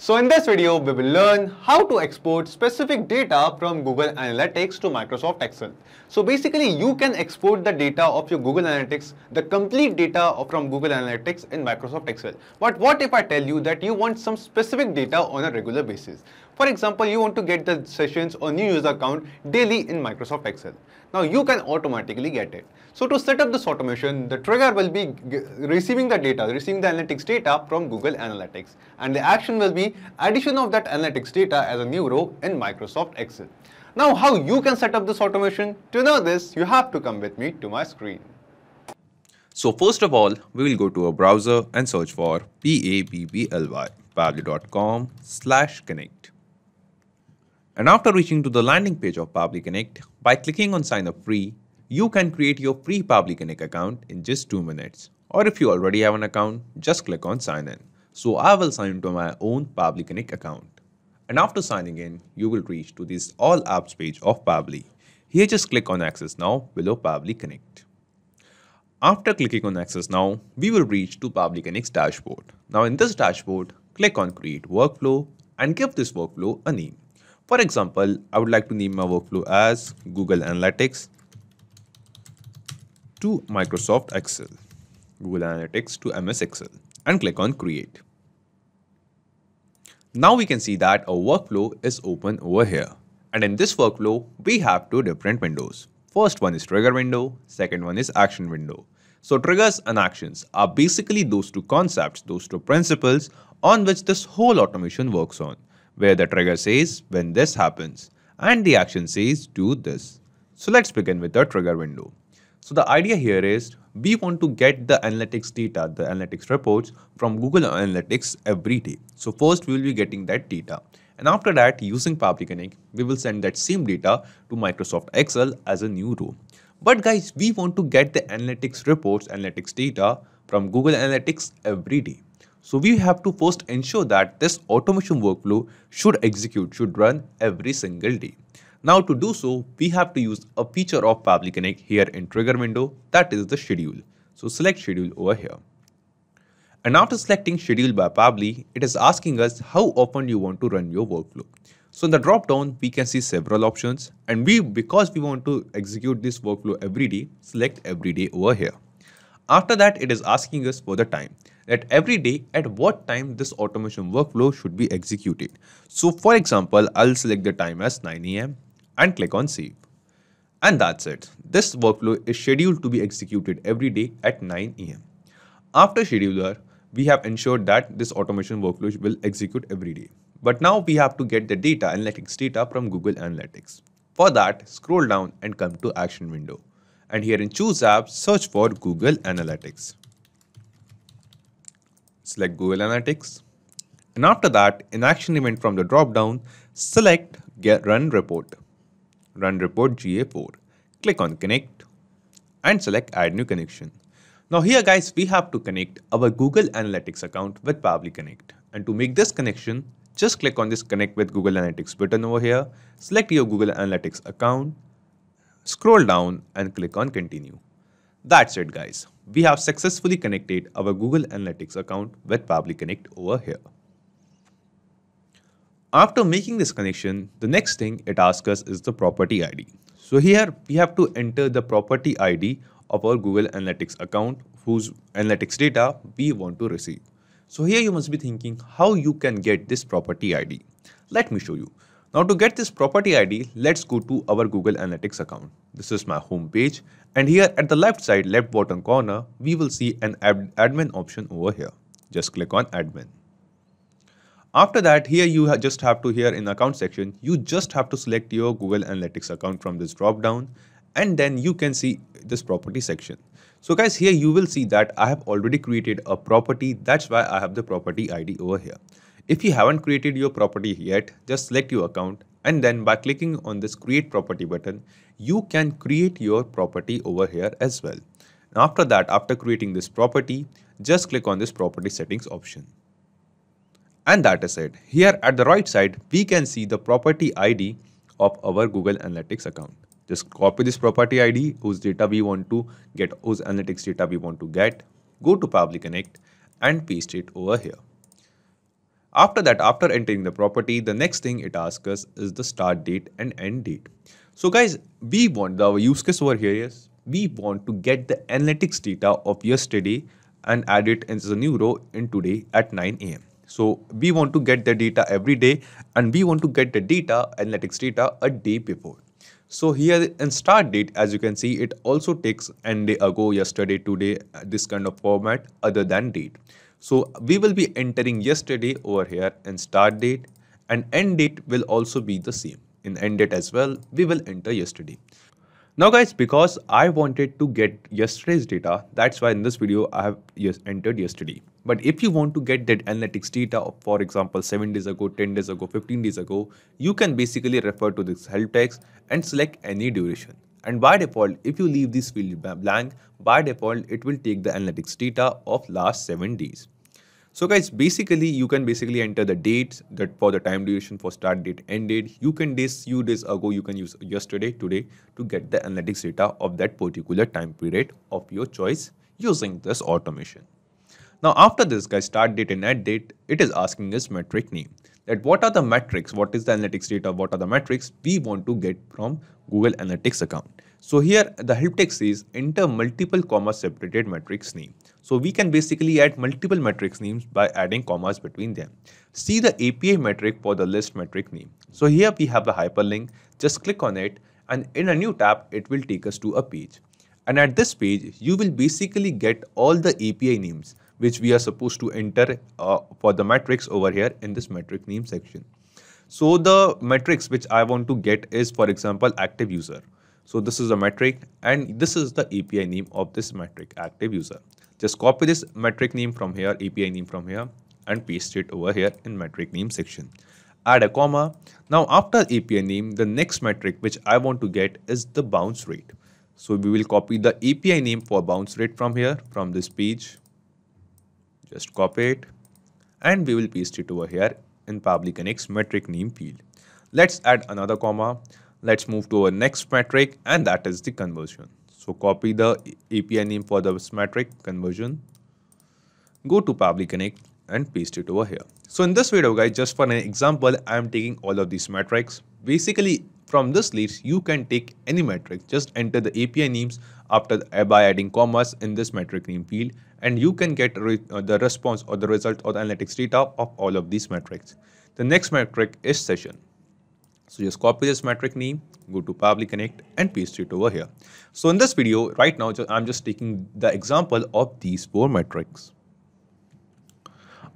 So in this video, we will learn how to export specific data from Google Analytics to Microsoft Excel. So basically, you can export the data of your Google Analytics, the complete data from Google Analytics in Microsoft Excel. But what if I tell you that you want some specific data on a regular basis? For example, you want to get the sessions or new user account daily in Microsoft Excel. Now you can automatically get it. So to set up this automation, the trigger will be receiving the analytics data from Google Analytics, and the action will be addition of that analytics data as a new row in Microsoft Excel. Now how you can set up this automation? To know this, you have to come with me to my screen. So first of all, we will go to a browser and search for pabbly.com/connect. And after reaching to the landing page of Pabbly Connect, by clicking on sign up free, you can create your free Pabbly Connect account in just 2 minutes. Or if you already have an account, just click on sign in. So I will sign into my own Pabbly Connect account. And after signing in, you will reach to this all apps page of Pabbly. Here just click on access now below Pabbly Connect. After clicking on access now, we will reach to Pabbly Connect's dashboard. Now in this dashboard, click on create workflow and give this workflow a name. For example, I would like to name my workflow as Google Analytics to Microsoft Excel, Google Analytics to MS Excel, and click on create. Now we can see that our workflow is open over here. And in this workflow, we have 2 different windows. First one is trigger window, second one is action window. So triggers and actions are basically those 2 concepts, those 2 principles on which this whole automation works on, where the trigger says when this happens and the action says do this. So let's begin with the trigger window. So the idea here is we want to get the analytics data, the analytics reports from Google Analytics every day. So first we will be getting that data. And after that, using Pabbly Connect, we will send that same data to Microsoft Excel as a new row. But guys, we want to get the analytics reports, analytics data from Google Analytics every day. So we have to first ensure that this automation workflow should run every single day. Now to do so, we have to use a feature of Pabbly Connect here in trigger window, that is the schedule. So select schedule over here. And after selecting schedule by Pabbly, it is asking us how often you want to run your workflow. So in the drop down, we can see several options, and because we want to execute this workflow every day, select every day over here. After that, it is asking us for the time, that every day at what time this automation workflow should be executed. So for example, I'll select the time as 9 AM and click on save. And that's it. This workflow is scheduled to be executed every day at 9 AM. After scheduler, we have ensured that this automation workflow will execute every day. But now we have to get the data, analytics data from Google Analytics. For that, scroll down and come to action window. And here in choose apps, search for Google Analytics. Select Google Analytics. And after that, in action event from the drop down, select run report GA4. Click on connect and select add new connection. Now here guys, we have to connect our Google Analytics account with Pabbly Connect. And to make this connection, just click on this connect with Google Analytics button over here. Select your Google Analytics account, scroll down and click on continue. That's it guys. We have successfully connected our Google Analytics account with Pabbly Connect over here. After making this connection, the next thing it asks us is the property ID. So here we have to enter the property ID of our Google Analytics account whose analytics data we want to receive. So here you must be thinking how you can get this property ID. Let me show you. Now to get this property ID, let's go to our Google Analytics account. This is my home page, and here at the left side, left bottom corner, we will see an admin option over here. Just click on admin. After that, here you just have to, here in account section, you just have to select your Google Analytics account from this drop down, and then you can see this property section. So guys, here you will see that I have already created a property. That's why I have the property ID over here. If you haven't created your property yet, just select your account, and then by clicking on this create property button, you can create your property over here as well. And after that, after creating this property, just click on this property settings option. And that is it. Here at the right side, we can see the property ID of our Google Analytics account. Just copy this property ID whose analytics data we want to get, go to Pabbly Connect and paste it over here. After that, after entering the property, the next thing it asks us is the start date and end date. So guys, we want our use case over here is we want to get the analytics data of yesterday and add it as a new row in today at 9 a.m. So we want to get the data every day and we want to get the data, analytics data, a day before. So here in start date, as you can see, it also takes an day ago, yesterday, today, this kind of format other than date. So we will be entering yesterday over here and start date, and end date will also be the same. In end date as well, we will enter yesterday. Now guys, because I wanted to get yesterday's data, that's why in this video I have entered yesterday. But if you want to get that analytics data of, for example, 7 days ago, 10 days ago, 15 days ago, you can basically refer to this help text and select any duration. And by default, if you leave this field blank, by default, it will take the analytics data of last 7 days. So guys, basically, you can basically enter the dates that for the time duration for start date, end date. You can days, few days ago, you can use yesterday, today to get the analytics data of that particular time period of your choice using this automation. Now after this guys, start date and end date, it is asking us metric name. That what are the metrics, what is the analytics data, what are the metrics we want to get from Google Analytics account. So here the help text says enter multiple comma separated metrics name. So we can basically add multiple metrics names by adding commas between them. See the API metric for the list metric name. So here we have a hyperlink, just click on it and in a new tab, it will take us to a page. And at this page, you will basically get all the API names which we are supposed to enter for the metrics over here in this metric name section. So the metrics which I want to get is, for example, active user. So this is a metric and this is the API name of this metric, active user. Just copy this metric name from here, API name from here and paste it over here in metric name section. Add a comma. Now after API name, the next metric which I want to get is the bounce rate. So we will copy the API name for bounce rate from here, from this page. Just copy it and we will paste it over here in Pabbly Connect's metric name field. Let's add another comma. Let's move to our next metric and that is the conversion. So copy the API name for this metric conversion. Go to Pabbly Connect and paste it over here. So in this video guys, just for an example, I am taking all of these metrics. Basically from this list, you can take any metric, just enter the API names after by adding commas in this metric name field and you can get the response or the result or the analytics data of all of these metrics. The next metric is session. So just copy this metric name, go to Pabbly Connect and paste it over here. So in this video right now, I'm just taking the example of these 4 metrics.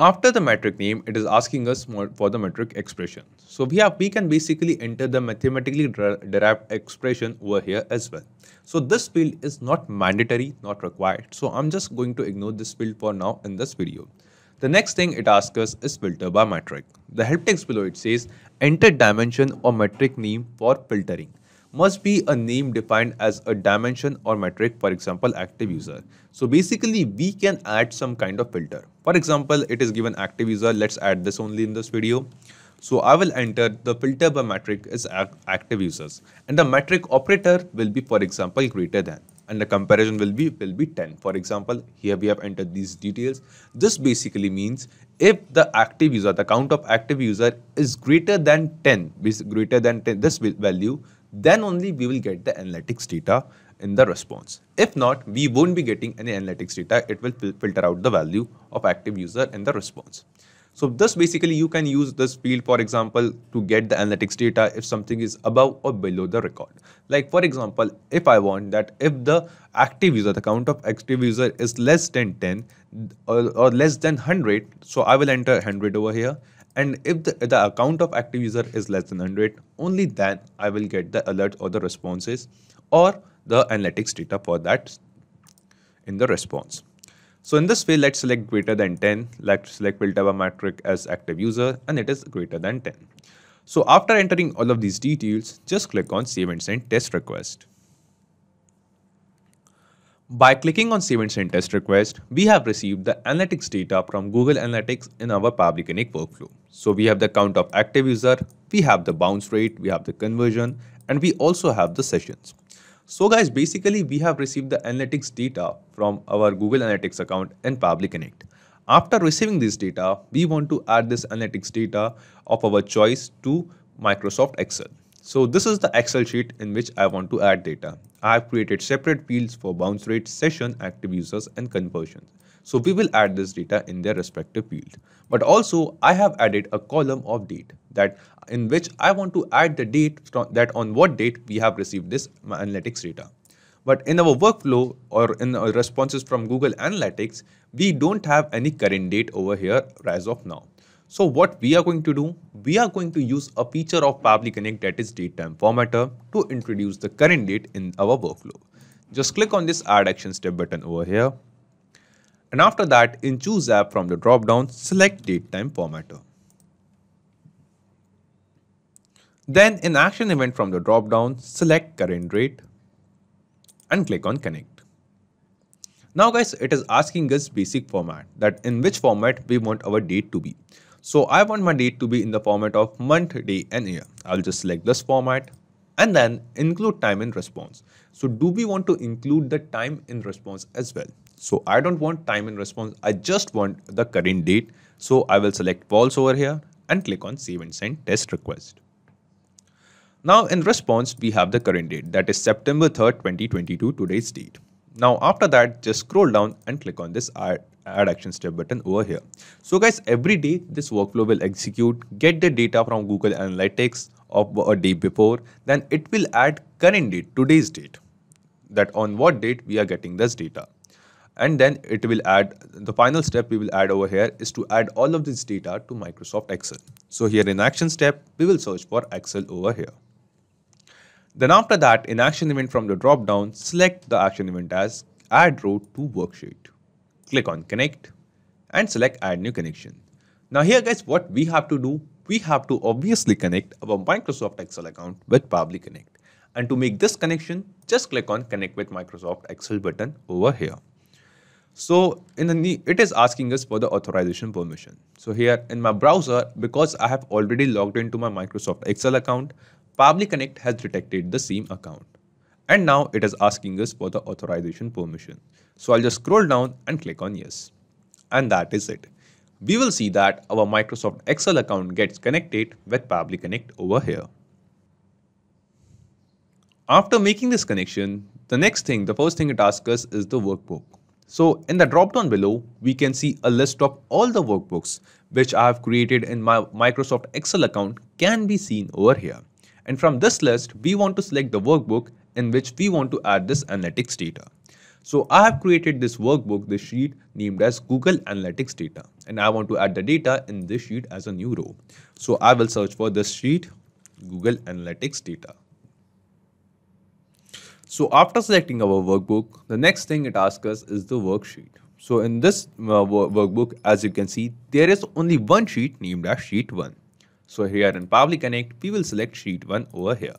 After the metric name, it is asking us for the metric expression. So we can basically enter the mathematically derived expression over here as well. So this field is not mandatory, not required. So I'm just going to ignore this field for now in this video. The next thing it asks us is filter by metric. The help text below it says enter dimension or metric name for filtering. Must be a name defined as a dimension or metric, for example, active user. So basically we can add some kind of filter. For example, it is given active user. Let's add this only in this video. So I will enter the filter by metric is active users and the metric operator will be, for example, greater than and the comparison will be 10. For example, here we have entered these details. This basically means if the active user, the count of active user is greater than 10, this value, then only we will get the analytics data in the response. If not, we won't be getting any analytics data. It will filter out the value of active user in the response. So this basically you can use this field, for example, to get the analytics data if something is above or below the record. Like for example, if I want that if the active user, the count of active user is less than 10 or less than 100, so I will enter 100 over here. And if the count of active user is less than 100, only then I will get the alert or the responses or the analytics data for that in the response. So in this way, let's select greater than 10, let's select filter by metric as active user and it is greater than 10. So after entering all of these details, just click on save and send test request. By clicking on Save and Send Test Request, we have received the analytics data from Google Analytics in our Pabbly Connect workflow. So we have the count of active user, we have the bounce rate, we have the conversion, and we also have the sessions. So guys, basically we have received the analytics data from our Google Analytics account in Pabbly Connect. After receiving this data, we want to add this analytics data of our choice to Microsoft Excel. So this is the Excel sheet in which I want to add data. I have created separate fields for bounce rate, session, active users and conversions. So we will add this data in their respective field. But also I have added a column of date that in which I want to add the date that on what date we have received this analytics data. But in our workflow or in our responses from Google Analytics, we don't have any current date over here as of now. So what we are going to do, we are going to use a feature of Pabbly Connect that is datetime formatter to introduce the current date in our workflow. Just click on this add action step button over here. And after that, in choose app from the drop down, select datetime formatter. Then in action event from the drop down, select current rate. And click on connect. Now guys, it is asking us basic format that in which format we want our date to be. So I want my date to be in the format of month, day and year. I'll just select this format and then include time in response. So do we want to include the time in response as well? So I don't want time in response. I just want the current date. So I will select false over here and click on save and send test request. Now in response, we have the current date that is September 3rd, 2022, today's date. Now after that, just scroll down and click on this add action step button over here. So guys, every day this workflow will execute, get the data from Google Analytics of a day before, then it will add current date, today's date, that on what date we are getting this data. And then it will add, the final step we will add over here is to add all of this data to Microsoft Excel. So here in action step, we will search for Excel over here. Then after that, in action event from the drop down, select the action event as add row to worksheet. Click on connect and select add new connection. Now here guys, what we have to do, we have to obviously connect our Microsoft Excel account with Pabbly Connect. And to make this connection, just click on connect with Microsoft Excel button over here. So it is asking us for the authorization permission. So here in my browser, because I have already logged into my Microsoft Excel account, Pabbly Connect has detected the same account. And now it is asking us for the authorization permission. So I'll just scroll down and click on yes. And that is it. We will see that our Microsoft Excel account gets connected with Pabbly Connect over here. After making this connection, the first thing it asks us is the workbook. So in the drop-down below, we can see a list of all the workbooks which I have created in my Microsoft Excel account can be seen over here. And from this list, we want to select the workbook in which we want to add this analytics data. So I have created this workbook, this sheet named as Google Analytics data. And I want to add the data in this sheet as a new row. So I will search for this sheet, Google Analytics data. So after selecting our workbook, the next thing it asks us is the worksheet. So in this workbook, as you can see, there is only one sheet named as sheet 1. So here in Pabbly Connect, we will select sheet 1 over here.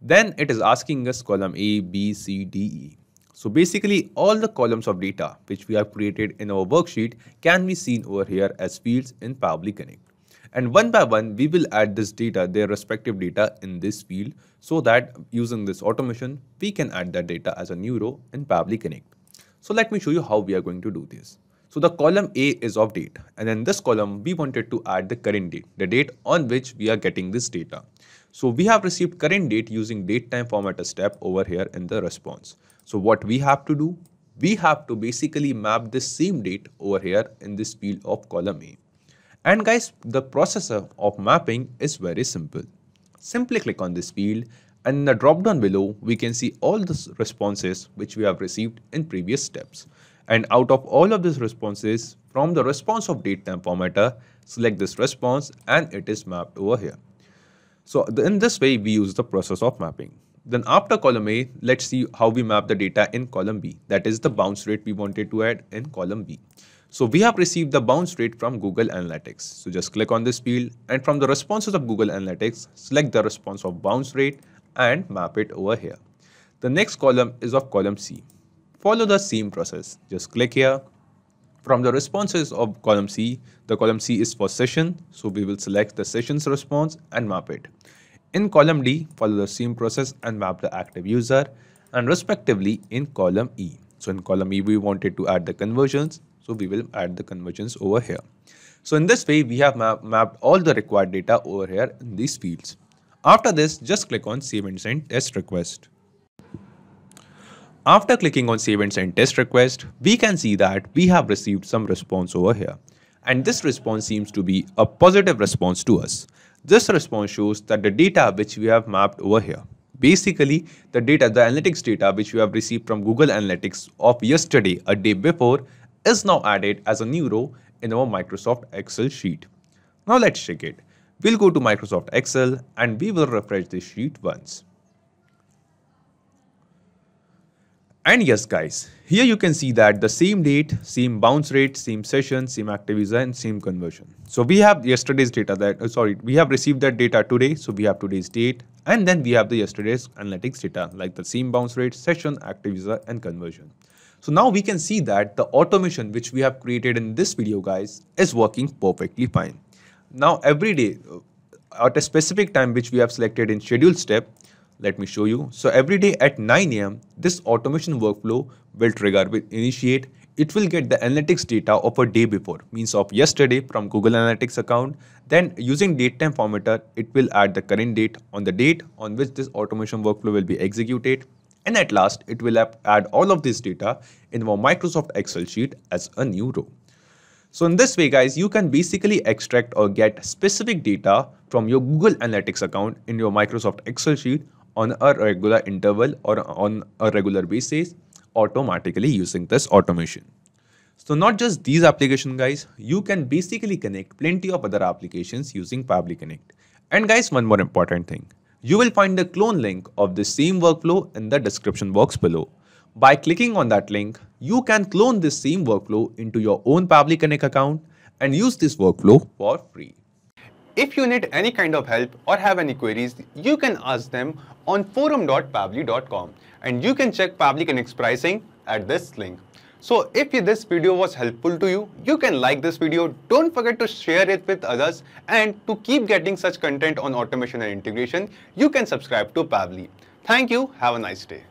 Then it is asking us column A, B, C, D, E. So basically all the columns of data which we have created in our worksheet can be seen over here as fields in Pabbly Connect. And one by one, we will add this data, their respective data in this field so that using this automation, we can add that data as a new row in Pabbly Connect. So let me show you how we are going to do this. So the column A is of date, and in this column, we wanted to add the current date, the date on which we are getting this data. So we have received current date using datetime formatter step over here in the response. So what we have to do, we have to basically map this same date over here in this field of column A. And guys, the process of mapping is very simple. Simply click on this field and in the drop down below, we can see all the responses which we have received in previous steps. And out of all of these responses, from the response of datetime formatter, select this response and it is mapped over here. So in this way, we use the process of mapping. Then after column A, let's see how we map the data in column B. That is the bounce rate we wanted to add in column B. So we have received the bounce rate from Google Analytics. So just click on this field and from the responses of Google Analytics, select the response of bounce rate and map it over here. The next column is of column C. Follow the same process. Just click here. From the responses of column C, the column C is for session. So we will select the session's response and map it. In column D, follow the same process and map the active user and respectively in column E. So in column E, we wanted to add the conversions. So we will add the conversions over here. So in this way, we have mapped all the required data over here in these fields. After this, just click on Save and Send Test Request. After clicking on Save and Send Test Request, we can see that we have received some response over here. And this response seems to be a positive response to us. This response shows that the data which we have mapped over here, basically the data, the analytics data which we have received from Google Analytics of yesterday, a day before, is now added as a new row in our Microsoft Excel sheet. Now let's check it. We'll go to Microsoft Excel and we will refresh this sheet once. And yes guys, here you can see that the same date, same bounce rate, same session, same active user and same conversion. So we have yesterday's data we have received that data today. So we have today's date and then we have the yesterday's analytics data like the same bounce rate, session, active user and conversion. So now we can see that the automation which we have created in this video guys is working perfectly fine. Now every day at a specific time which we have selected in schedule step, let me show you. So every day at 9 AM, this automation workflow will trigger, will initiate. It will get the analytics data of a day before, means of yesterday from Google Analytics account. Then using date time formatter, it will add the current date on the date on which this automation workflow will be executed. And at last, it will add all of this data in our Microsoft Excel sheet as a new row. So in this way guys, you can basically extract or get specific data from your Google Analytics account in your Microsoft Excel sheet on a regular interval or on a regular basis automatically using this automation. So not just these applications guys, you can basically connect plenty of other applications using Pabbly Connect. And guys, one more important thing, you will find the clone link of the same workflow in the description box below. By clicking on that link, you can clone this same workflow into your own Pabbly Connect account and use this workflow for free. If you need any kind of help or have any queries, you can ask them on forum.pabbly.com and you can check Pabbly Connect's pricing at this link. So if this video was helpful to you, you can like this video. Don't forget to share it with others, and to keep getting such content on automation and integration, you can subscribe to Pabbly. Thank you. Have a nice day.